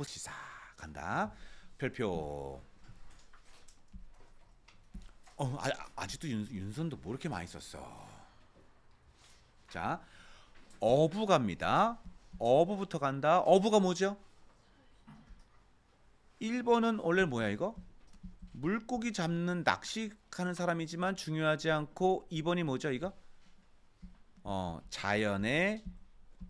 어부시사 간다. 별표. 아직도 윤선도 뭐 이렇게 많이 썼어. 자, 어부 갑니다. 어부부터 간다. 어부가 뭐죠? 1번은 원래 뭐야 이거? 물고기 잡는 낚시하는 사람이지만 중요하지 않고 2번이 뭐죠 이거? 자연의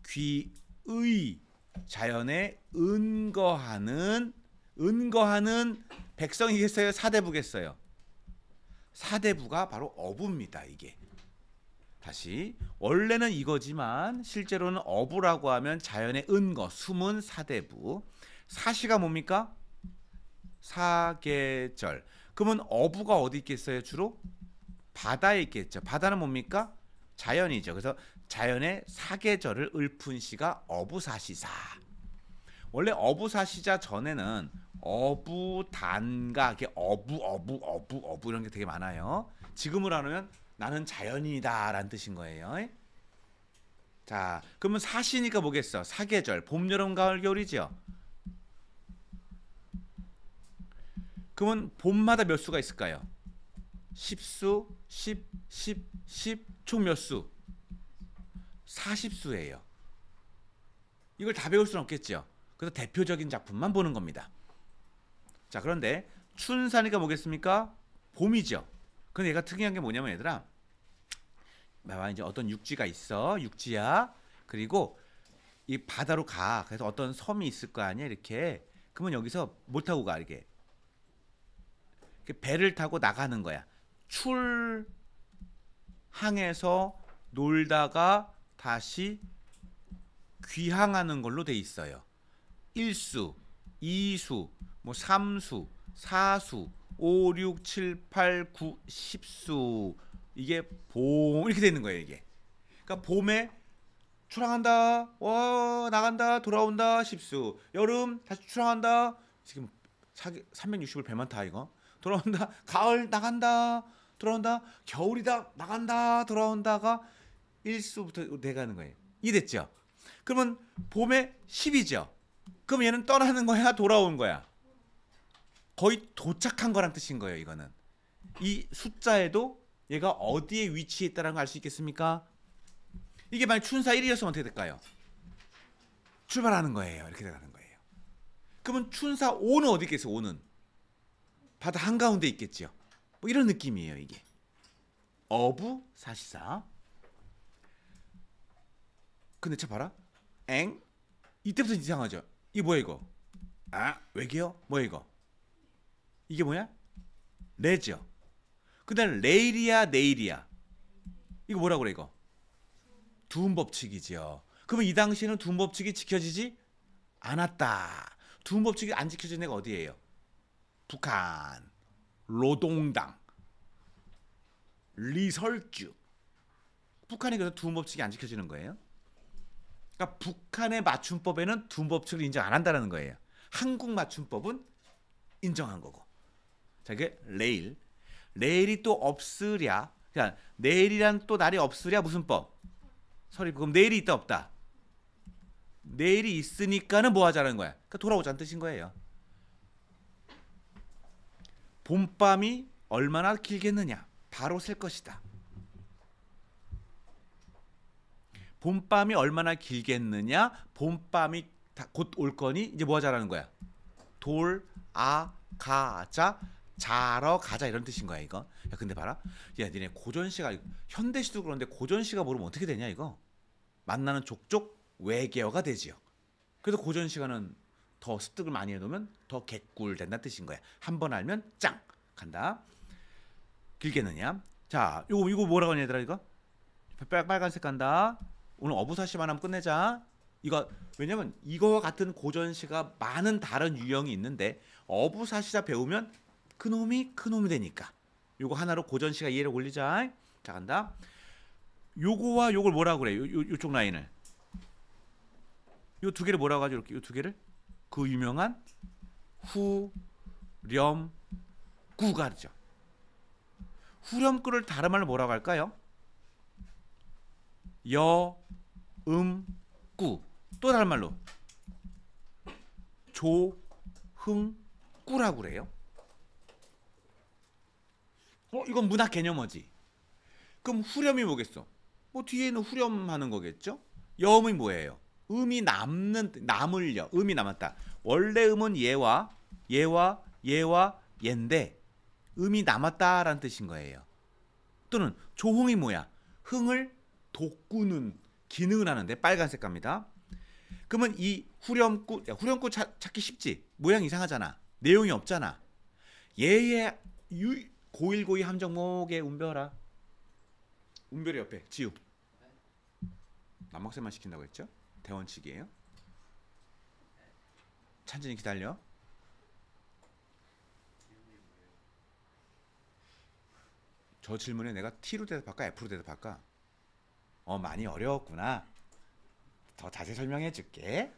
귀의, 자연의 은거하는 백성이겠어요? 사대부겠어요? 사대부가 바로 어부입니다. 이게 다시 원래는 이거지만 실제로는 어부라고 하면 자연의 은거, 숨은 사대부. 사시가 뭡니까? 사계절. 그러면 어부가 어디 있겠어요? 주로 바다에 있겠죠. 바다는 뭡니까? 자연이죠. 그래서 자연의 사계절을 읊은 시가 어부사시사. 원래 어부사시자 전에는 어부단가, 이게 어부 이런 게 되게 많아요. 지금으로 하면 나는 자연이다 라는 뜻인 거예요. 자, 그러면 사시니까 뭐겠어? 사계절, 봄, 여름, 가을, 겨울이죠. 그러면 봄마다 몇 수가 있을까요? 10수, 10, 10, 10, 총 몇 수? 40수예요. 이걸 다 배울 수는 없겠죠. 그래서 대표적인 작품만 보는 겁니다. 자, 그런데 춘사니까 뭐겠습니까? 봄이죠. 근데 얘가 특이한 게 뭐냐면 얘들아, 이제 어떤 육지가 있어. 육지야. 그리고 이 바다로 가. 그래서 어떤 섬이 있을 거 아니야. 이렇게. 그러면 여기서 뭘 타고 가? 이렇게 배를 타고 나가는 거야. 출항해서 놀다가 다시 귀항하는 걸로 돼 있어요. 1수, 2수, 뭐 3수, 4수, 5, 6, 7, 8, 9, 10수. 이게 봄 이렇게 돼 있는 거예요, 이게. 그러니까 봄에 출항한다. 와, 나간다. 돌아온다. 10수. 여름 다시 출항한다. 지금 360을 배만 타 이거. 돌아온다. 가을 나간다. 돌아온다. 겨울이다. 나간다. 돌아온다가 1수부터 돼가는 거예요. 이해됐죠? 그러면 봄에 10이죠. 그럼 얘는 떠나는 거야? 돌아온 거야? 거의 도착한 거란 뜻인 거예요. 이거는 이 숫자에도 얘가 어디에 위치해 있다는 걸 알 수 있겠습니까? 이게 만약 춘사 1이었으면 어떻게 될까요? 출발하는 거예요. 이렇게 되는 거예요. 그러면 춘사 5는 어디 있겠어요? 5는 바다 한가운데 있겠죠. 뭐 이런 느낌이에요. 이게 어부사시사. 근데 차 봐라. 엥? 이때부터 이상하죠. 이게 뭐야 이거? 아, 외계어? 뭐야 이거? 이게 뭐야? 레죠. 그 다음 레일이야, 네일이야. 이거 뭐라고 그래 이거? 두음 법칙이죠. 그러면 이 당시에는 두음 법칙이 지켜지지 않았다. 두음 법칙이 안 지켜진 애가 어디예요? 북한, 로동당, 리설주. 북한이 그래서 두음 법칙이 안 지켜지는 거예요. 그러니까 북한의 맞춤법에는 두음 법칙을 인정 안 한다는 거예요. 한국 맞춤법은 인정한 거고. 자, 이게 레일. 레일이 또 없으랴. 그러니까 내일이란 또 날이 없으랴. 무슨 법? 설립. 그럼 내일이 있다 없다? 내일이 있으니까는 뭐 하자는 거야? 그러니까 돌아오자는 뜻인 거예요. 봄밤이 얼마나 길겠느냐? 바로 셀 것이다. 봄밤이 얼마나 길겠느냐? 봄밤이 곧 올 거니 이제 뭐 하자라는 거야? 가자, 자러 가자 이런 뜻인 거야 이거. 야, 근데 봐라. 야, 니네 고전시가, 현대시도 그런데 고전시가 모르면 어떻게 되냐 이거. 만나는 족족 외계어가 되지요. 그래서 고전시가는 더 습득을 많이 해놓으면 더 개꿀 된다는 뜻인 거야. 한번 알면 짱 간다. 길겠느냐? 자, 이거 뭐라고 하냐 얘들아 이거? 빨간색 간다. 오늘 어부사시만 하면 끝내자. 이거 왜냐면 이거와 같은 고전시가 많은 다른 유형이 있는데 어부사시사 배우면 그놈이 되니까 요거 하나로 고전시가 이해를 올리자. 자, 간다. 요거와 요걸 뭐라고 그래? 요쪽 라인을, 요 두 개를 뭐라고 하죠? 이렇게 요 두 개를 그 유명한 후렴구가죠. 후렴구를 다른 말로 뭐라고 할까요? 여음구. 또 다른 말로 조흥꾸라고 그래요. 이건 문학 개념어지. 그럼 후렴이 뭐겠어? 뒤에는 후렴하는 거겠죠? 여음이 뭐예요? 음이 남는, 남을려. 음이 남았다. 원래 음은 얘와, 얘와, 얘와, 얘인데 음이 남았다라는 뜻인 거예요. 또는 조흥이 뭐야? 흥을 돋구는 기능을 하는데 빨간색 갑니다. 그러면 이 후렴구, 후렴구 찾기 쉽지? 모양 이상하잖아. 내용이 없잖아. 얘의 고일고이 함정목의 운별아. 운별이 옆에 지우. 남학생만 시킨다고 했죠? 대원칙이에요. 찬진이 기다려. 저 질문에 내가 T로 대답할까? F로 대답할까? 많이 어려웠구나. 더 자세히 설명해 줄게.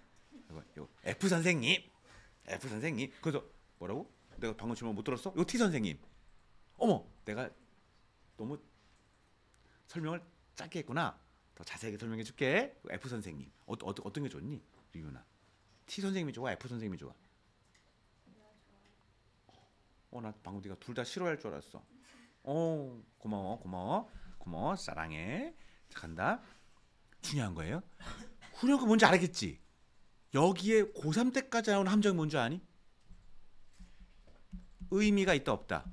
이거 F 선생님. F 선생님. 그래서 뭐라고? 내가 방금 질문 못 들었어? 이거 T 선생님. 어머, 내가 너무 설명을 짧게 했구나. 더 자세하게 설명해 줄게. F 선생님. 어떤 게 좋니? 리윤아. T 선생님이 좋아? F 선생님이 좋아? 나 방금 네가 둘 다 싫어할 줄 알았어. 고마워, 고마워, 고마워, 사랑해. 간다. 중요한 거예요. 후렴구 뭔지 알겠지? 여기에 고3 때까지 나오는 함정이 뭔지 아니? 의미가 있다 없다.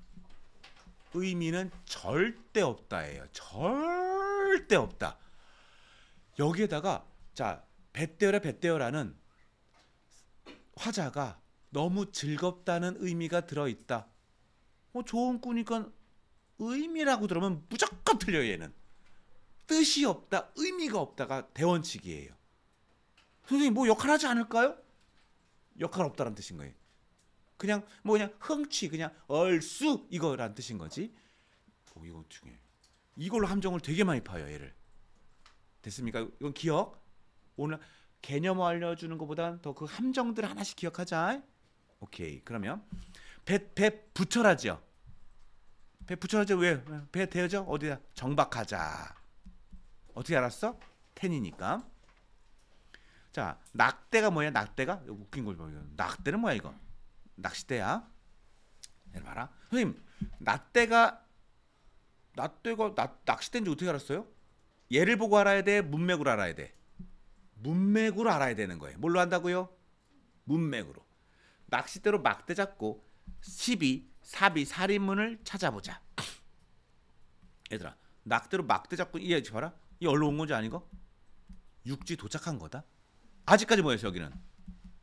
의미는 절대 없다예요. 절대 없다. 여기에다가 자, 배떼어라 배떼어라는 화자가 너무 즐겁다는 의미가 들어있다. 좋은 꾸니까 의미라고 들으면 무조건 틀려요. 얘는 뜻이 없다, 의미가 없다가 대원칙이에요. 선생님 역할하지 않을까요? 역할 없다라는 뜻인 거예요. 그냥 그냥 흥취, 그냥 얼쑤 이거란 뜻인 거지. 이거 중요해. 이걸로 함정을 되게 많이 파요, 얘를. 됐습니까? 이건 기억. 오늘 개념 알려주는 것보단 더 그 함정들 하나씩 기억하자. 오케이. 그러면 배 부처라지요. 배 부처라지요. 왜? 배 대여죠? 어디다? 정박하자. 어떻게 알았어? 텐이니까. 자, 낙대가 뭐야? 낙대가? 웃긴 걸 봐. 낙대는 뭐야 이거? 낚싯대야. 얘를 봐라. 선생님, 낚싯대인지 어떻게 알았어요? 얘를 보고 알아야 돼? 문맥으로 알아야 돼? 문맥으로 알아야 되는 거예요. 뭘로 한다고요? 문맥으로. 낚싯대로 막대 잡고 시비, 사비, 사리문을 찾아보자. 얘들아, 낚대로 막대 잡고 얘 봐라. 얘 얼로 온 건지 아닌 거? 육지 도착한 거다. 아직까지 뭐였어 여기는?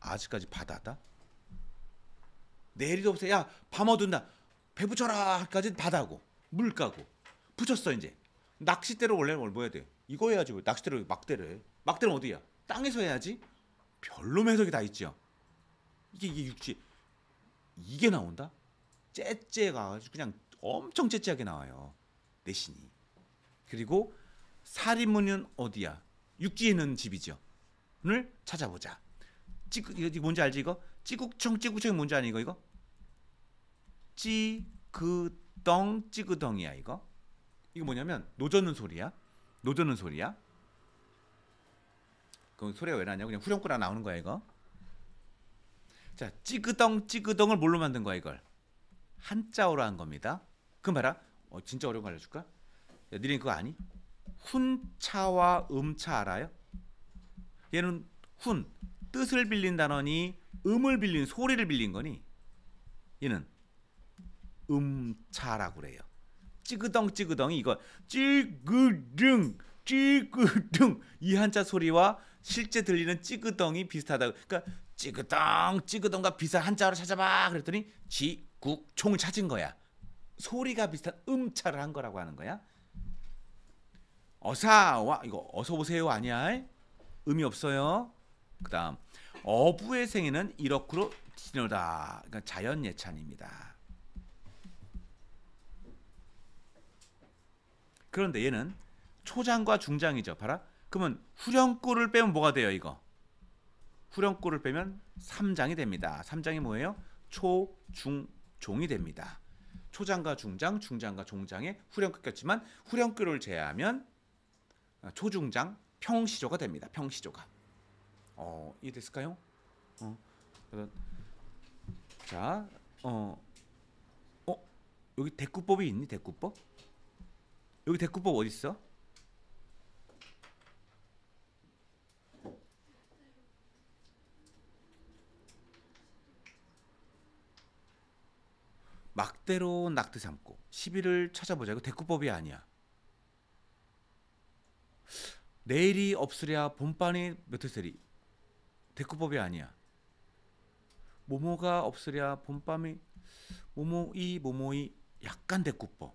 아직까지 바다다. 내일도 없어. 야, 밤 어둔다. 배 붙여라.까지 바다고 물 까고 붙였어 이제. 낚싯대로 원래 뭘 해야 돼? 이거 해야지. 낚싯대로 막대를 해. 막대는 어디야? 땅에서 해야지. 별로 해석이 다 있죠. 이게 육지. 이게 나온다? 째째가 그냥 엄청 째째하게 나와요. 내신이. 그리고 사리문은 어디야? 육지에 있는 집이죠. 를 찾아보자. 이거 뭔지 알지 이거? 찌국청, 찌국청이 뭔지 아니 이거? 이거? 찌그덩, 찌그덩이야 이거? 이거 뭐냐면 노젓는 소리야. 노젓는 소리야. 그럼 소리가 왜 나냐고? 그냥 후렴구라 나오는 거야 이거. 자, 찌그덩, 찌그덩을 뭘로 만든 거야 이걸? 한자어로 한 겁니다. 그럼 봐라. 진짜 어려운 거 알려줄까? 야, 니네 그거 아니? 훈차와 음차 알아요? 얘는 훈, 뜻을 빌린 단어니 음을 빌린, 소리를 빌린 거니 얘는 음차라고 그래요. 찌그덩 찌그덩이 이거 찌그릉 찌그릉 이 한자 소리와 실제 들리는 찌그덩이 비슷하다. 그러니까 찌그덩 찌그덩과 비슷한 한자어를 찾아봐 그랬더니 지국총을 찾은 거야. 소리가 비슷한 음차를 한 거라고 하는 거야. 어사와 이거 어서 오세요 아니야. 음이 없어요. 그 다음 어부의 생애는 이렇구로 지노다. 그러니까 자연 예찬입니다. 그런데 얘는 초장과 중장이죠. 봐라. 그러면 후렴구를 빼면 뭐가 돼요 이거? 후렴구를 빼면 3장이 됩니다. 3장이 뭐예요? 초, 중, 종이 됩니다. 초장과 중장, 중장과 종장에 후렴구 꼈지만 후렴구를 제외하면 초중장 평시조가 됩니다. 평시조가. 이해 됐을까요? 자, 여기 대구법이 있니? 대구법? 여기 대구법 어디 있어? 막대로 낙트 삼고 시비를 찾아보자. 이거 대구법이 아니야. 내일이 없으랴 봄밤이 며틀새리. 대구법이 아니야. 모모가 없으랴 봄밤이 모모이 모모이. 약간 대구법.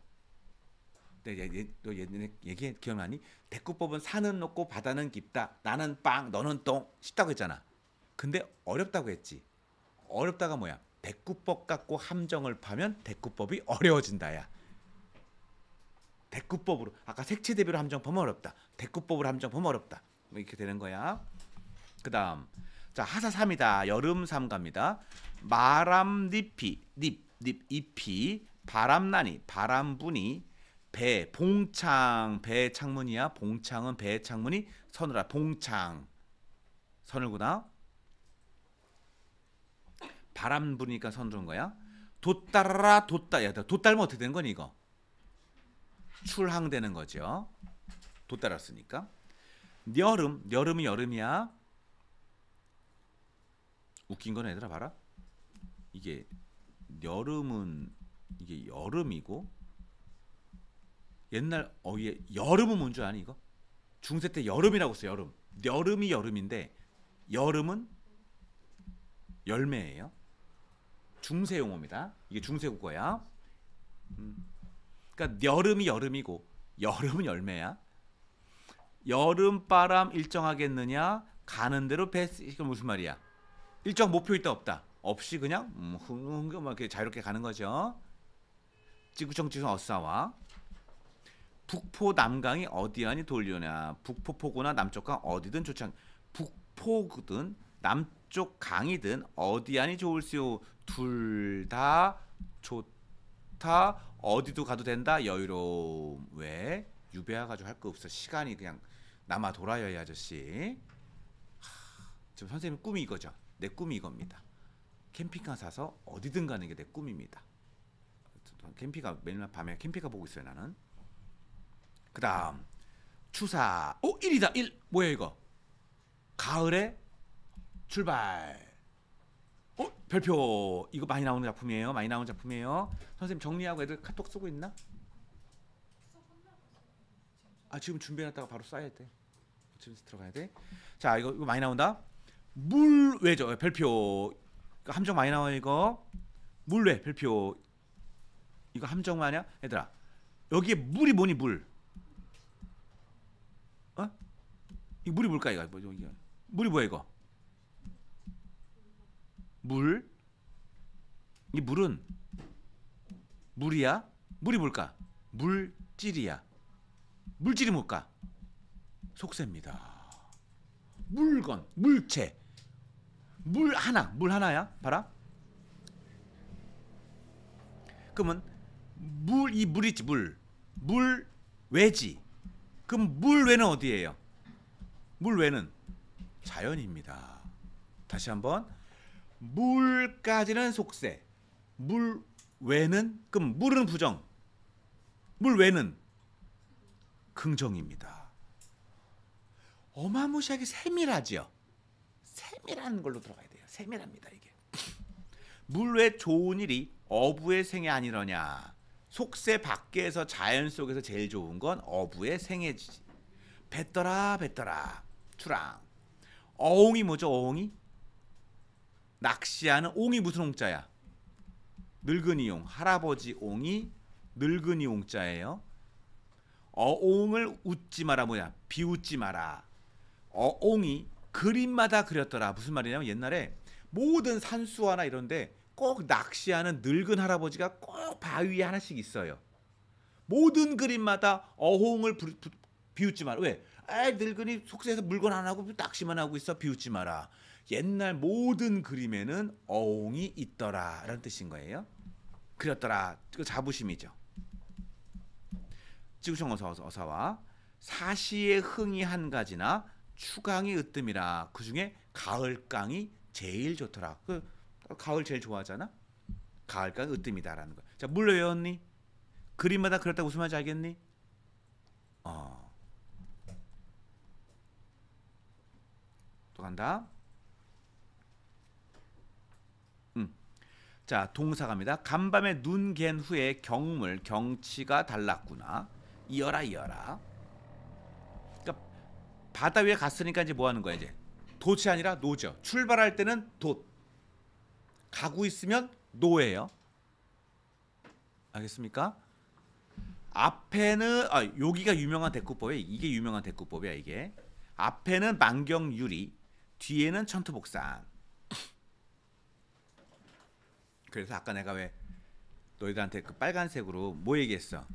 너 예전에 얘기 기억나니? 대구법은 산은 높고 바다는 깊다. 나는 빵 너는 똥. 쉽다고 했잖아. 근데 어렵다고 했지. 어렵다가 뭐야? 대구법 갖고 함정을 파면 대구법이 어려워진다야. 대구법으로 아까 색채 대비로 함정 파면 어렵다. 대구법으로 함정 파면 어렵다. 뭐 이렇게 되는 거야. 그다음 자 하사삼이다. 여름 삼갑니다. 마람잎이 잎 잎이 바람나니 바람분이 배 봉창 배 창문이야. 봉창은 배 창문이 서늘하 봉창 서늘구나. 바람 부니까 선두른 거야. 돛따라 돛따. 야, 돛따면 어떻게 되는 거니 이거? 출항되는 거죠. 돛따라 쓰니까. 여름, 여름이 여름이야. 웃긴 거는 얘들아 봐라. 이게 여름은 이게 여름이고 옛날 어휘에 여름은 뭔 줄 아니 이거? 중세 때 여름이라고 써. 여름. 여름이 여름인데 여름은 열매예요. 중세 용어입니다. 이게 중세 국어야. 그러니까 여름이 여름이고 여름은 열매야. 여름바람 일정하겠느냐? 가는 대로 배 이게 무슨 말이야? 일정 목표 있다 없다. 없이 그냥 흥흥 막 이렇게 자유롭게 가는 거죠. 지구정지선 어사와 북포 남강이 어디하니 돌려냐? 북포 포구나 남쪽강 어디든 좋지. 북포든 남쪽 강이든 어디하니 좋을수요. 둘 다 좋다. 어디도 가도 된다. 여유로움. 왜? 유배해가지고 할 거 없어. 시간이 그냥 남아 돌아요 이 아저씨. 지금 선생님 꿈이 이거죠. 내 꿈이 이겁니다. 캠핑카 사서 어디든 가는 게 내 꿈입니다. 캠핑카 매일 밤에 캠핑카 보고 있어요 나는. 그 다음 추사. 오! 1이다 1! 뭐야 이거? 가을에 출발. 별표. 이거 많이 나오는 작품이에요. 많이 나오는 작품이에요. 선생님 정리하고 애들 카톡 쓰고 있나? 아 지금 준비해놨다가 바로 쏴야 돼. 지금 들어가야 돼. 자 이거 많이 나온다. 물외죠. 별표. 함정 많이 나와요 이거. 물외 별표. 이거 함정 뭐냐? 얘들아 여기에 물이 뭐니 물? 어? 이 물이 뭘까 이거? 물이 뭐야 이거? 물? 이 물은 물이야? 물이 뭘까? 물질이야. 물질이 뭘까? 속세입니다. 물건, 물체. 물 하나, 물 하나야. 봐라. 그러면 물, 이 물이지 물. 물 외지. 그럼 물 외는 어디예요? 물 외는 자연입니다. 다시 한번. 물까지는 속세. 물 외는 그럼 물은 부정. 물 외는 긍정입니다. 어마무시하게 세밀하지요. 세밀한 걸로 들어가야 돼요. 세밀합니다 이게. 물 외 좋은 일이 어부의 생애 아니러냐. 속세 밖에서 자연 속에서 제일 좋은 건 어부의 생애지. 뱉더라 뱉더라 출항. 어옹이 뭐죠? 어옹이? 낚시하는 옹이 무슨 옹자야? 늙은이 옹. 할아버지 옹이 늙은이 옹자예요. 어옹을 웃지 마라 뭐야? 비웃지 마라. 어옹이 그림마다 그렸더라. 무슨 말이냐면 옛날에 모든 산수화나 이런데 꼭 낚시하는 늙은 할아버지가 꼭 바위에 하나씩 있어요. 모든 그림마다 어옹을 비웃지 마라. 왜? 아이 늙은이 속세에서 물건 안 하고 낚시만 하고 있어. 비웃지 마라. 옛날 모든 그림에는 어옹이 있더라 라는 뜻인 거예요. 그렸더라. 그 자부심이죠. 지구촌 어사와 사시의 흥이 한 가지나 추강이 으뜸이라. 그 중에 가을강이 제일 좋더라. 그 가을 제일 좋아하잖아. 가을가 으뜸이다라는 거. 자, 뭘 외웠니? 그림마다 그렸다고 무슨 말인지 알겠니? 또 간다. 자, 동사 갑니다. 간밤에 눈 갠 후에 경물, 경치가 달랐구나. 이어라. 그러니까 바다 위에 갔으니까 이제 뭐 하는 거야 이제? 돛이 아니라 노죠. 출발할 때는 돛. 가고 있으면 노예요. 알겠습니까? 앞에는 여기가 유명한 대구법이에요. 이게 유명한 대구법이야 이게. 앞에는 만경유리, 뒤에는 천투복상. 그래서 아까 내가 왜 너희들한테 그 빨간색으로 뭐 얘기했어?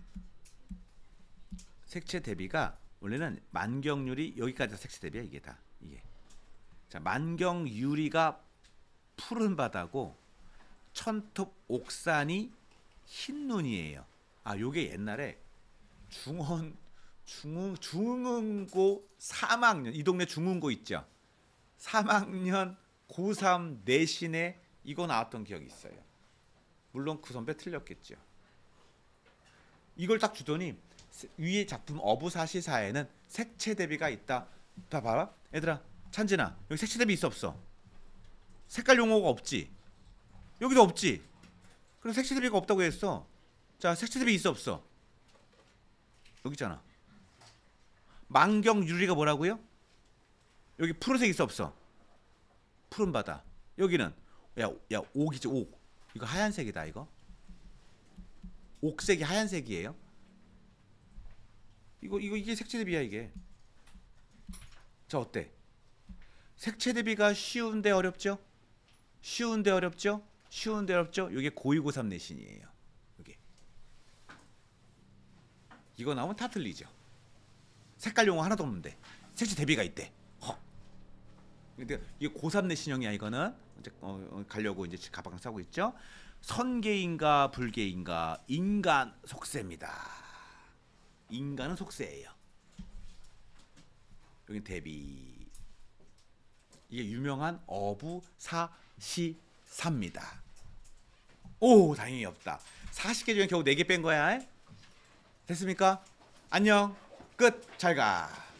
색채 대비가 원래는 만경유리 여기까지가 색채 대비야 이게 다 이게. 자, 만경유리가 푸른 바다고 천톱옥산이 흰 눈이에요. 아, 요게 옛날에 중흥고 3학년, 이 동네 중흥고 있죠? 3학년 고3 내신에 이거 나왔던 기억이 있어요. 물론 그 선배 틀렸겠죠. 이걸 딱 주더니 위에 작품 어부사시사에는 색채 대비가 있다. 다 봐라. 얘들아, 찬진아, 여기 색채 대비 있어 없어? 색깔 용어가 없지? 여기도 없지? 그럼 색채 대비가 없다고 했어. 자, 색채 대비 있어 없어? 여기 있잖아. 만경유리가 뭐라고요? 여기 푸른색 있어 없어? 푸른 바다. 여기는 야 옥이지 옥. 이거 하얀색이다 이거. 옥색이 하얀색이에요. 이게 색채 대비야 이게. 자, 어때? 색채 대비가 쉬운데 어렵죠? 쉬운데 어렵죠? 이게 고2 고3 내신이에요. 이게. 이거 나오면 다 틀리죠. 색깔 용어 하나도 없는데 색채 대비가 있대. 헉. 근데 이게 고3 내신형이야 이거는. 가려고 이제 가방 싸고 있죠. 선계인가 불계인가 인간 속세입니다. 인간은 속세예요. 여긴 대비. 이게 유명한 어부사시사입니다. 오, 다행히 없다. 40개 중에 겨우 4개 뺀 거야. 됐습니까? 안녕. 끝. 잘 가.